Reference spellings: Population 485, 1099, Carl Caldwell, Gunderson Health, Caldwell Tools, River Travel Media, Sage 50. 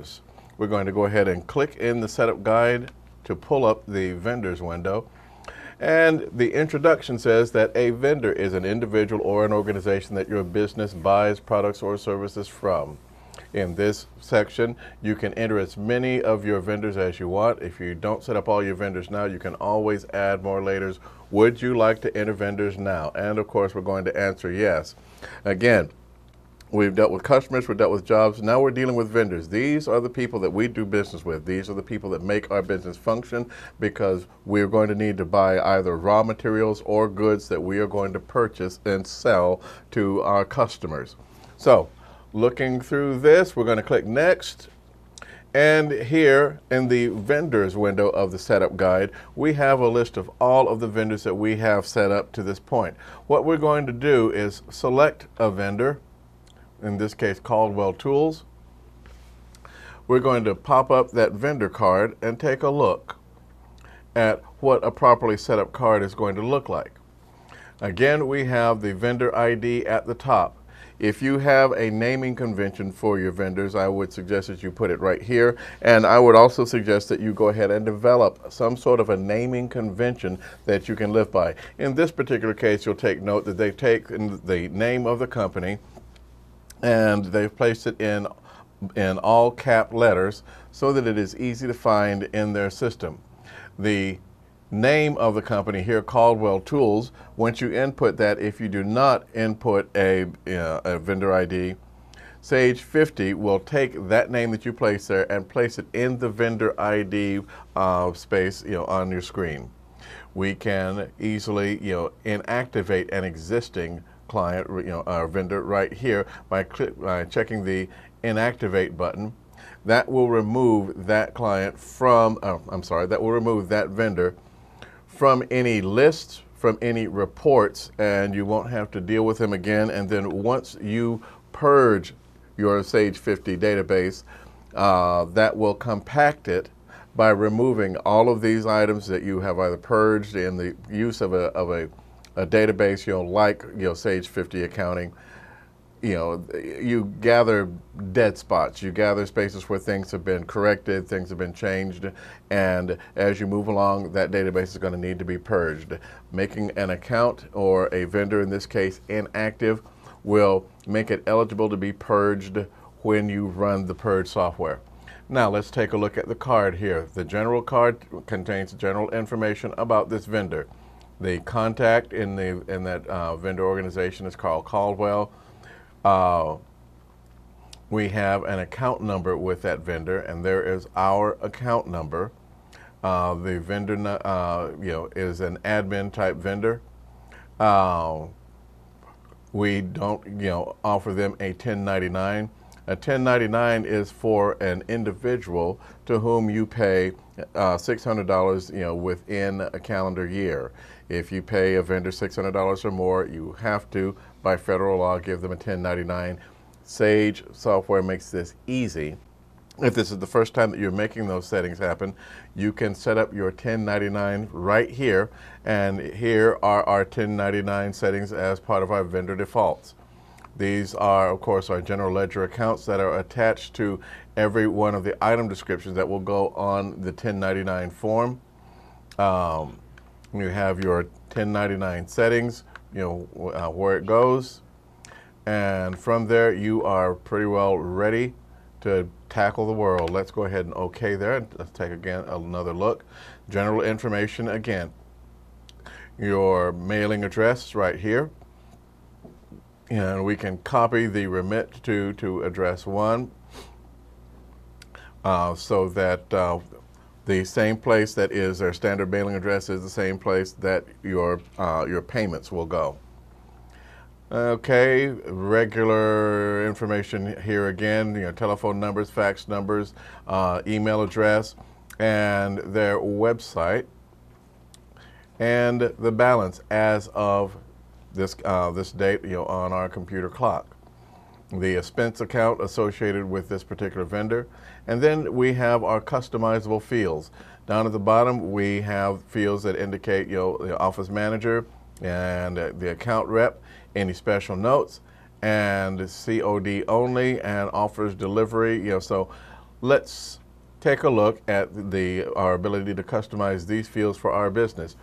vendors. We're going to go ahead and click in the setup guide to pull up the vendors window. And the introduction says that a vendor is an individual or an organization that your business buys products or services from. In this section, you can enter as many of your vendors as you want. If you don't set up all your vendors now, you can always add more later. Would you like to enter vendors now? And of course, we're going to answer yes. Again, we've dealt with customers, we've dealt with jobs, now we're dealing with vendors. These are the people that we do business with. These are the people that make our business function, because we're going to need to buy either raw materials or goods that we are going to purchase and sell to our customers. So, looking through this, we're going to click next. And here in the vendors window of the setup guide, we have a list of all of the vendors that we have set up to this point. What we're going to do is select a vendor, in this case Caldwell Tools. We're going to pop up that vendor card and take a look at what a properly set up card is going to look like. Again, we have the vendor ID at the top. If you have a naming convention for your vendors, I would suggest that you put it right here. And I would also suggest that you go ahead and develop some sort of a naming convention that you can live by. In this particular case, you'll take note that they've taken the name of the company and they've placed it in all cap letters so that it is easy to find in their system. The name of the company here, Caldwell Tools, once you input that, if you do not input a vendor ID, Sage 50 will take that name that you place there and place it in the vendor ID space on your screen. We can easily inactivate an existing client or vendor right here by checking the inactivate button. That will remove that client from, that will remove that vendor from any lists, from any reports, and you won't have to deal with them again. And then once you purge your Sage 50 database, that will compact it by removing all of these items that you have either purged in the use of a database, like Sage 50 accounting. You gather dead spots, you gather spaces where things have been corrected, things have been changed, and as you move along, that database is going to need to be purged. Making an account, or a vendor in this case, inactive, will make it eligible to be purged when you run the purge software. Now let's take a look at the card here. The general card contains general information about this vendor. The contact in that vendor organization is Carl Caldwell. We have an account number with that vendor, and there is our account number. The vendor is an admin type vendor. We don't offer them a 1099. A 1099 is for an individual to whom you pay $600 within a calendar year. If you pay a vendor $600 or more, you have to, by federal law, give them a 1099. Sage software makes this easy. If this is the first time that you're making those settings happen, you can set up your 1099 right here, and here are our 1099 settings as part of our vendor defaults. These are, of course, our general ledger accounts that are attached to every one of the item descriptions that will go on the 1099 form. You have your 1099 settings, where it goes. And from there, you are pretty well ready to tackle the world. Let's go ahead and OK there. Let's take again another look. General information again. Your mailing address right here. And we can copy the remit to address one so that the same place that is their standard mailing address is the same place that your payments will go. Okay, regular information here again, telephone numbers, fax numbers, email address, and their website, and the balance as of this date on our computer clock, the expense account associated with this particular vendor, and then we have our customizable fields. Down at the bottom, we have fields that indicate the office manager and the account rep, any special notes, and COD only, and offers delivery. So Let's take a look at our ability to customize these fields for our business.